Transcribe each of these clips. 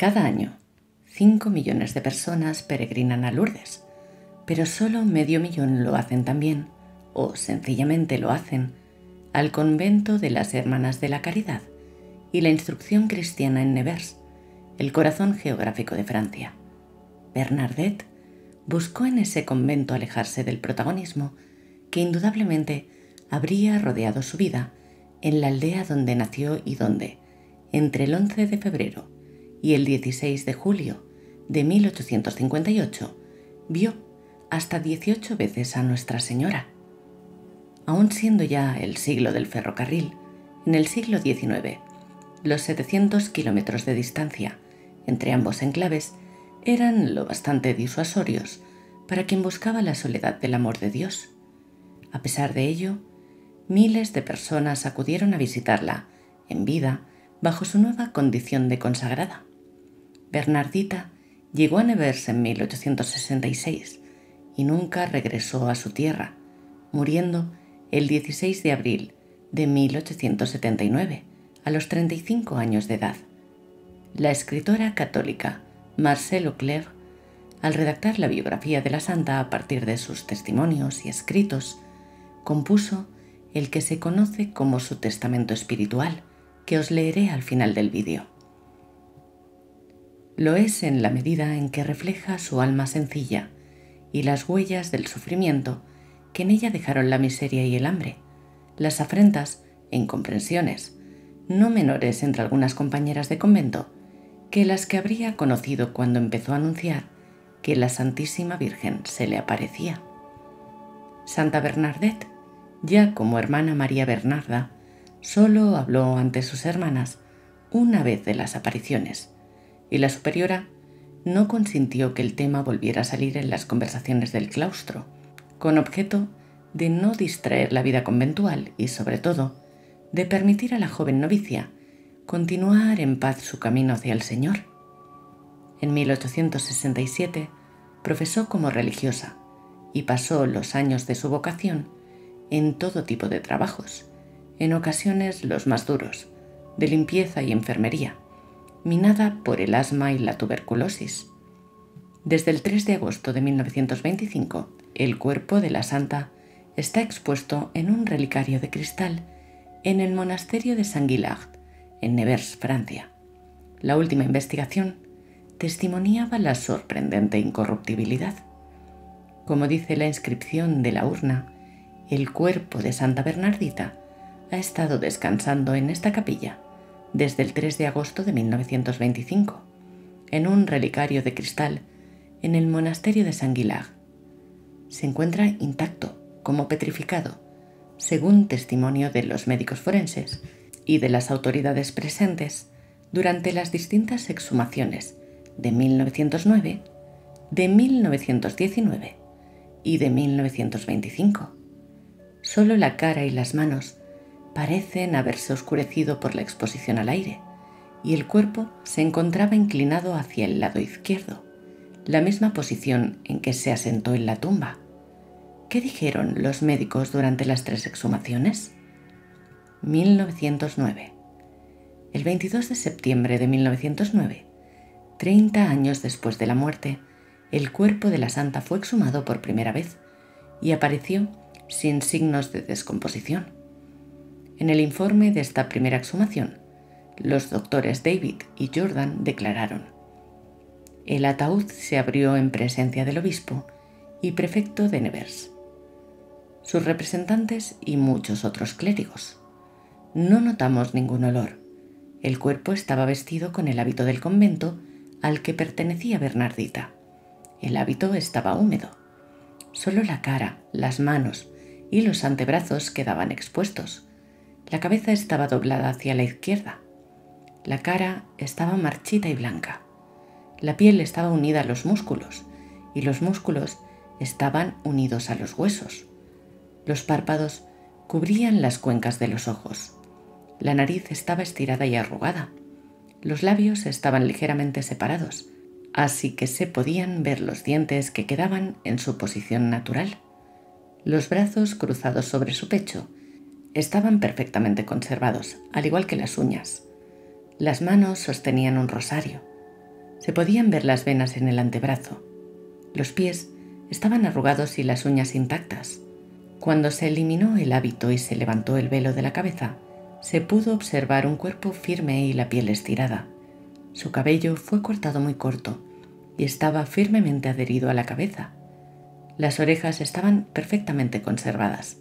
Cada año, 5 millones de personas peregrinan a Lourdes, pero solo medio millón lo hacen también, o sencillamente lo hacen, al convento de las Hermanas de la Caridad y la instrucción cristiana en Nevers, el corazón geográfico de Francia. Bernadette buscó en ese convento alejarse del protagonismo que indudablemente habría rodeado su vida en la aldea donde nació y donde, entre el 11 de febrero y el 16 de julio de 1858, vio hasta 18 veces a Nuestra Señora. Aún siendo ya el siglo del ferrocarril, en el siglo XIX, los 700 kilómetros de distancia entre ambos enclaves eran lo bastante disuasorios para quien buscaba la soledad del amor de Dios. A pesar de ello, miles de personas acudieron a visitarla, en vida, bajo su nueva condición de consagrada. Bernardita llegó a Nevers en 1866 y nunca regresó a su tierra, muriendo el 16 de abril de 1879, a los 35 años de edad. La escritora católica Marcelle Auclair, al redactar la biografía de la santa a partir de sus testimonios y escritos, compuso el que se conoce como su testamento espiritual, que os leeré al final del vídeo. Lo es en la medida en que refleja su alma sencilla y las huellas del sufrimiento que en ella dejaron la miseria y el hambre, las afrentas e incomprensiones, no menores entre algunas compañeras de convento, que las que habría conocido cuando empezó a anunciar que la Santísima Virgen se le aparecía. Santa Bernadette, ya como hermana María Bernarda, solo habló ante sus hermanas una vez de las apariciones, y la superiora no consintió que el tema volviera a salir en las conversaciones del claustro, con objeto de no distraer la vida conventual y, sobre todo, de permitir a la joven novicia continuar en paz su camino hacia el Señor. En 1867 profesó como religiosa y pasó los años de su vocación en todo tipo de trabajos, en ocasiones los más duros, de limpieza y enfermería, minada por el asma y la tuberculosis. Desde el 3 de agosto de 1925, el cuerpo de la santa está expuesto en un relicario de cristal en el monasterio de Saint-Gildard, en Nevers, Francia. La última investigación testimoniaba la sorprendente incorruptibilidad. Como dice la inscripción de la urna, el cuerpo de Santa Bernardita ha estado descansando en esta capilla desde el 3 de agosto de 1925, en un relicario de cristal en el monasterio de Saint-Gildard. Se encuentra intacto, como petrificado, según testimonio de los médicos forenses y de las autoridades presentes durante las distintas exhumaciones de 1909, de 1919 y de 1925. Solo la cara y las manos parecen haberse oscurecido por la exposición al aire y el cuerpo se encontraba inclinado hacia el lado izquierdo, la misma posición en que se asentó en la tumba. ¿Qué dijeron los médicos durante las 3 exhumaciones? 1909. El 22 de septiembre de 1909, 30 años después de la muerte, el cuerpo de la santa fue exhumado por primera vez y apareció sin signos de descomposición. En el informe de esta primera exhumación, los doctores David y Jordan declararon: el ataúd se abrió en presencia del obispo y prefecto de Nevers, sus representantes y muchos otros clérigos. No notamos ningún olor. El cuerpo estaba vestido con el hábito del convento al que pertenecía Bernardita. El hábito estaba húmedo. Solo la cara, las manos y los antebrazos quedaban expuestos. La cabeza estaba doblada hacia la izquierda. La cara estaba marchita y blanca. La piel estaba unida a los músculos y los músculos estaban unidos a los huesos. Los párpados cubrían las cuencas de los ojos. La nariz estaba estirada y arrugada. Los labios estaban ligeramente separados, así que se podían ver los dientes que quedaban en su posición natural. Los brazos cruzados sobre su pecho estaban perfectamente conservados, al igual que las uñas. Las manos sostenían un rosario. Se podían ver las venas en el antebrazo. Los pies estaban arrugados y las uñas intactas. Cuando se eliminó el hábito y se levantó el velo de la cabeza, se pudo observar un cuerpo firme y la piel estirada. Su cabello fue cortado muy corto y estaba firmemente adherido a la cabeza. Las orejas estaban perfectamente conservadas.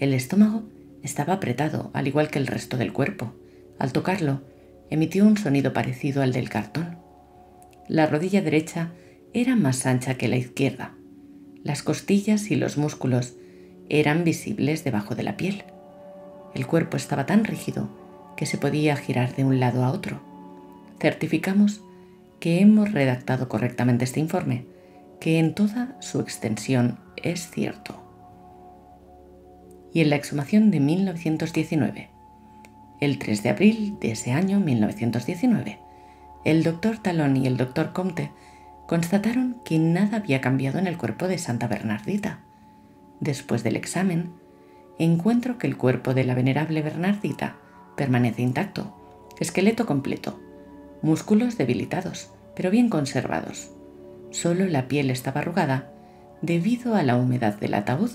El estómago estaba apretado, al igual que el resto del cuerpo. Al tocarlo, emitió un sonido parecido al del cartón. La rodilla derecha era más ancha que la izquierda. Las costillas y los músculos eran visibles debajo de la piel. El cuerpo estaba tan rígido que se podía girar de un lado a otro. Certificamos que hemos redactado correctamente este informe, que en toda su extensión es cierto. Y en la exhumación de 1919, el 3 de abril de ese año 1919, el doctor Talón y el doctor Comte constataron que nada había cambiado en el cuerpo de Santa Bernardita. Después del examen, encuentro que el cuerpo de la venerable Bernardita permanece intacto, esqueleto completo, músculos debilitados, pero bien conservados. Solo la piel estaba arrugada debido a la humedad del ataúd.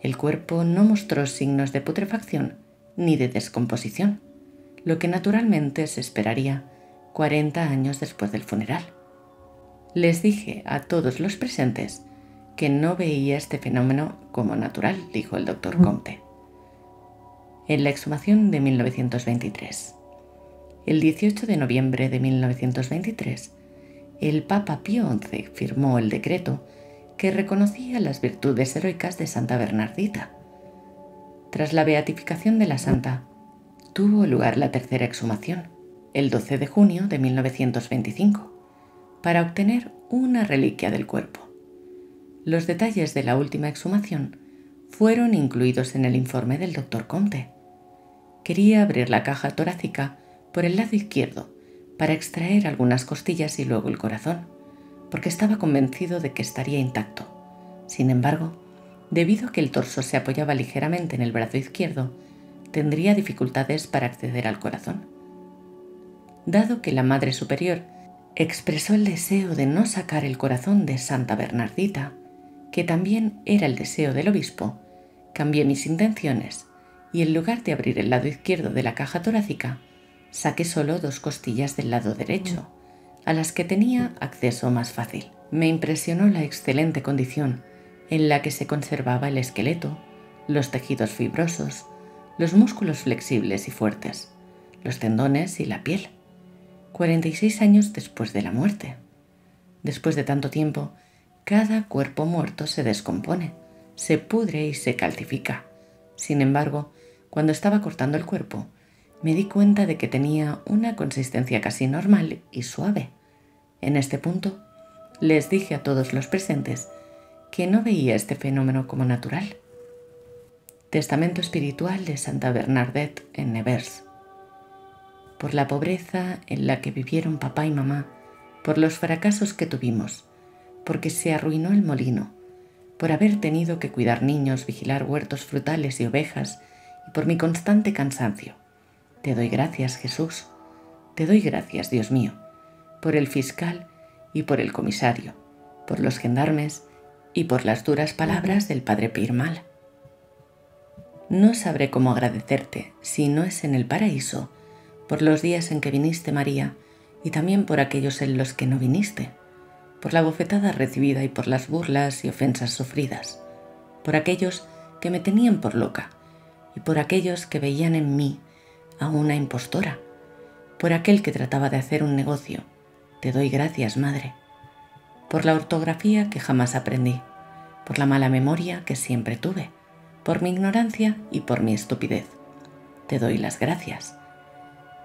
El cuerpo no mostró signos de putrefacción ni de descomposición, lo que naturalmente se esperaría 40 años después del funeral. Les dije a todos los presentes que no veía este fenómeno como natural, dijo el doctor Comte. En la exhumación de 1923. El 18 de noviembre de 1923, el Papa Pío XI firmó el decreto que reconocía las virtudes heroicas de Santa Bernardita. Tras la beatificación de la santa, tuvo lugar la tercera exhumación, el 12 de junio de 1925, para obtener una reliquia del cuerpo. Los detalles de la última exhumación fueron incluidos en el informe del doctor Comte. Quería abrir la caja torácica por el lado izquierdo para extraer algunas costillas y luego el corazón, porque estaba convencido de que estaría intacto. Sin embargo, debido a que el torso se apoyaba ligeramente en el brazo izquierdo, tendría dificultades para acceder al corazón. Dado que la Madre Superior expresó el deseo de no sacar el corazón de Santa Bernardita, que también era el deseo del obispo, cambié mis intenciones y en lugar de abrir el lado izquierdo de la caja torácica, saqué solo dos costillas del lado derecho, a las que tenía acceso más fácil. Me impresionó la excelente condición en la que se conservaba el esqueleto, los tejidos fibrosos, los músculos flexibles y fuertes, los tendones y la piel. 46 años después de la muerte. Después de tanto tiempo, cada cuerpo muerto se descompone, se pudre y se calcifica. Sin embargo, cuando estaba cortando el cuerpo, me di cuenta de que tenía una consistencia casi normal y suave. En este punto, les dije a todos los presentes que no veía este fenómeno como natural. Testamento espiritual de Santa Bernadette en Nevers. Por la pobreza en la que vivieron papá y mamá, por los fracasos que tuvimos, porque se arruinó el molino, por haber tenido que cuidar niños, vigilar huertos frutales y ovejas, y por mi constante cansancio. Te doy gracias, Jesús. Te doy gracias, Dios mío, por el fiscal y por el comisario, por los gendarmes y por las duras palabras del padre Pirmal. No sabré cómo agradecerte si no es en el paraíso, por los días en que viniste, María, y también por aquellos en los que no viniste, por la bofetada recibida y por las burlas y ofensas sufridas, por aquellos que me tenían por loca y por aquellos que veían en mí a una impostora, por aquel que trataba de hacer un negocio. Te doy gracias, Madre. Por la ortografía que jamás aprendí, por la mala memoria que siempre tuve, por mi ignorancia y por mi estupidez. Te doy las gracias.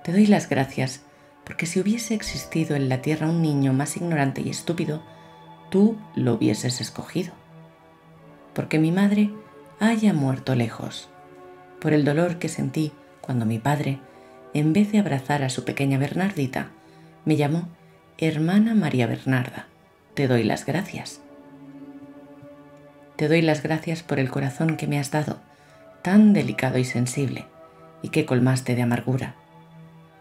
Te doy las gracias porque si hubiese existido en la tierra un niño más ignorante y estúpido, tú lo hubieses escogido. Porque mi madre haya muerto lejos, por el dolor que sentí cuando mi padre, en vez de abrazar a su pequeña Bernardita, me llamó Hermana María Bernarda. Te doy las gracias. Te doy las gracias por el corazón que me has dado, tan delicado y sensible, y que colmaste de amargura.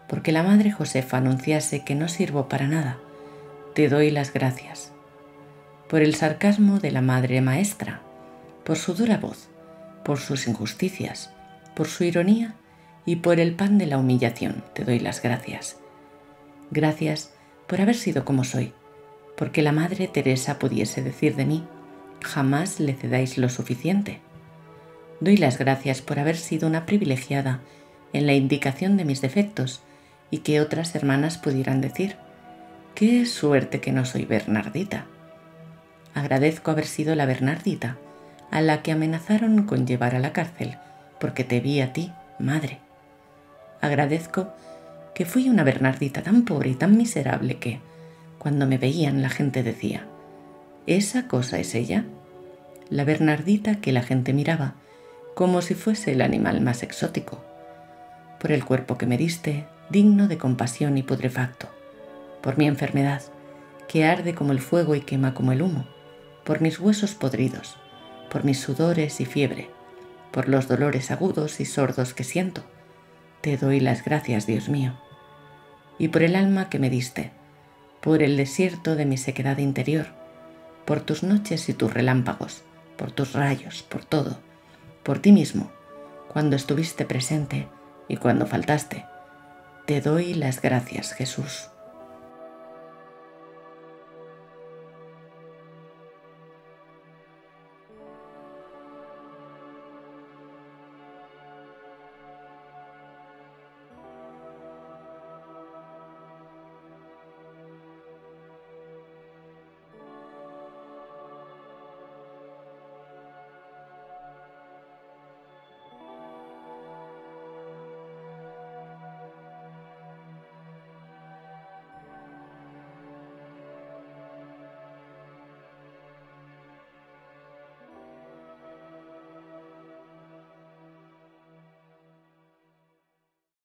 Porque la madre Josefa anunciase que no sirvo para nada, te doy las gracias. Por el sarcasmo de la madre maestra, por su dura voz, por sus injusticias, por su ironía y por el pan de la humillación te doy las gracias. Gracias por haber sido como soy, porque la madre Teresa pudiese decir de mí, jamás le cedáis lo suficiente. Doy las gracias por haber sido una privilegiada en la indicación de mis defectos y que otras hermanas pudieran decir, qué suerte que no soy Bernardita. Agradezco haber sido la Bernardita a la que amenazaron con llevar a la cárcel porque te vi a ti, madre. Agradezco que fui una Bernardita tan pobre y tan miserable que, cuando me veían, la gente decía, ¿esa cosa es ella? La Bernardita que la gente miraba como si fuese el animal más exótico. Por el cuerpo que me diste, digno de compasión y putrefacto. Por mi enfermedad, que arde como el fuego y quema como el humo. Por mis huesos podridos, por mis sudores y fiebre, por los dolores agudos y sordos que siento. Te doy las gracias, Dios mío. Y por el alma que me diste, por el desierto de mi sequedad interior, por tus noches y tus relámpagos, por tus rayos, por todo, por ti mismo, cuando estuviste presente y cuando faltaste. Te doy las gracias, Jesús.